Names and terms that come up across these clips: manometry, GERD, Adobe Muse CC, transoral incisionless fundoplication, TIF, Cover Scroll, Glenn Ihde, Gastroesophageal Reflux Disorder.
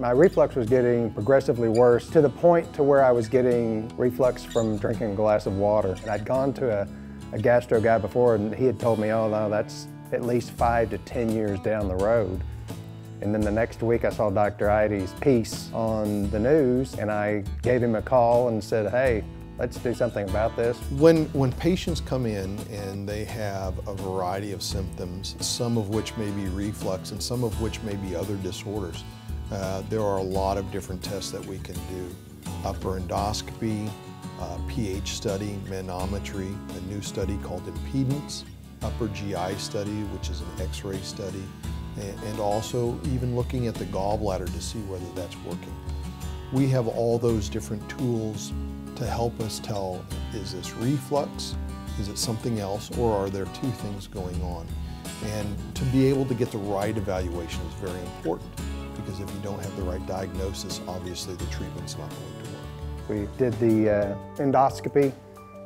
my reflux was getting progressively worse to the point to where I was getting reflux from drinking a glass of water. And I'd gone to a gastro guy before, and he had told me, oh no, that's at least 5 to 10 years down the road. And then the next week I saw Dr. Ihde's piece on the news, and I gave him a call and said, hey, let's do something about this. When patients come in and they have a variety of symptoms, some of which may be reflux and some of which may be other disorders, there are a lot of different tests that we can do. Upper endoscopy, pH study, manometry, a new study called impedance, upper GI study, which is an x-ray study, and also even looking at the gallbladder to see whether that's working. We have all those different tools to help us tell, is this reflux, is it something else, or are there two things going on? And to be able to get the right evaluation is very important, because if you don't have the right diagnosis, obviously the treatment's not going to work. We did the endoscopy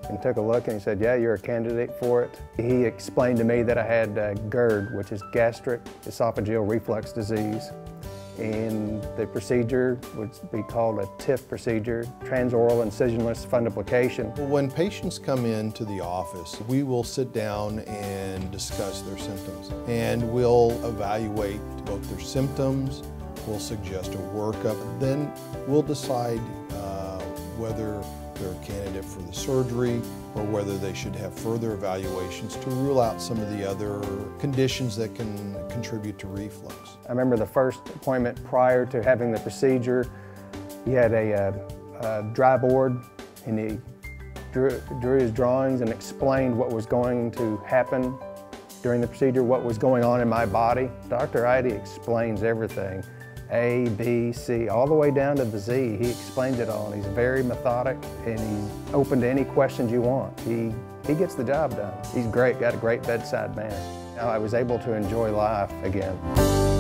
and took a look, and he said, yeah, you're a candidate for it. He explained to me that I had GERD, which is gastric esophageal reflux disease, and the procedure would be called a TIF procedure, transoral incisionless fundoplication. When patients come into the office, we will sit down and discuss their symptoms, and we'll evaluate both their symptoms, we'll suggest a workup, then we'll decide whether they're a candidate for the surgery or whether they should have further evaluations to rule out some of the other conditions that can contribute to reflux. I remember the first appointment prior to having the procedure, he had a dry board, and he drew his drawings and explained what was going to happen during the procedure, what was going on in my body. Dr. Ihde explains everything. A, B, C, all the way down to the Z. He explained it all, and he's very methodic, and he's open to any questions you want. He gets the job done. He's great, got a great bedside manner. Now I was able to enjoy life again.